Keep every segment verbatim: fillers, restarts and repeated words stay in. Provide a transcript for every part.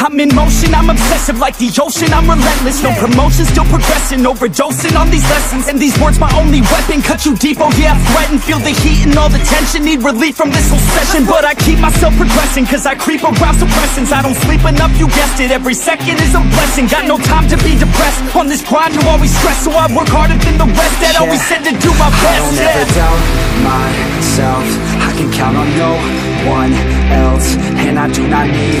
I'm in motion, I'm obsessive like the ocean, I'm relentless. No promotion, still progressing, overdosing on these lessons. And these words my only weapon, cut you deep, oh yeah, I threaten. Feel the heat and all the tension, need relief from this whole session. But I keep myself progressing, cause I creep around suppressants. I don't sleep enough, you guessed it, every second is a blessing. Got no time to be depressed, on this grind you always stress. So I work harder than the rest, that yeah. always said to do my best. I don't yeah. ever doubt myself, I can count on no one else. And I do not need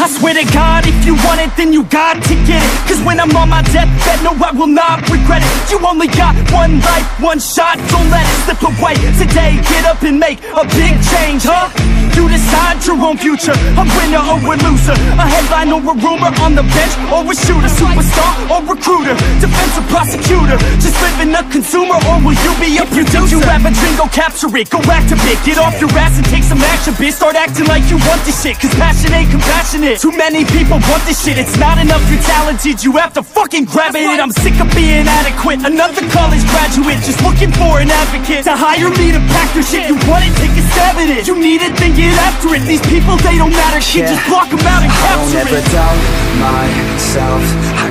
I swear to God, if you want it, then you got to get it. Cause when I'm on my deathbed, no, I will not regret it. You only got one life, one shot, don't let it slip away. Today, get up and make a big change, huh? You decide your own future, a winner or a loser. A headline or a rumor, on the bench or a shooter. Superstar or recruiter, defensive prosecutor. Just living a consumer, or will you be a if producer? If you have a dream, go capture it, go act a bit. Get off your ass and take some action, bitch. Start acting like you want this shit, cause passion ain't compassionate. Too many people want this shit, it's not enough, you're talented, you have to fucking grab it. I'm sick of being adequate, another college graduate, just looking for an advocate to hire me to pack your shit. You want it, take a stab at it. You need it, then get after it. These people, they don't matter shit, yeah. just block them out and capture it. I don't ever doubt myself, I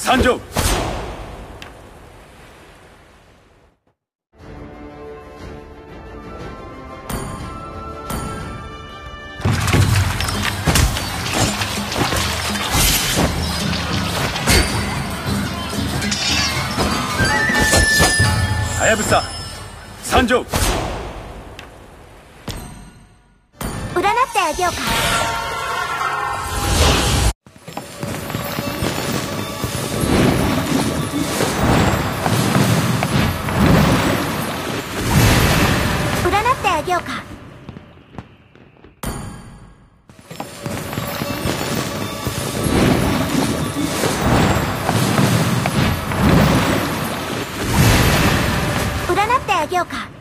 Hayabusa, Sanjo! Hayabusa, Sanjo! 占ってあげようか。げようか。占ってあげようか。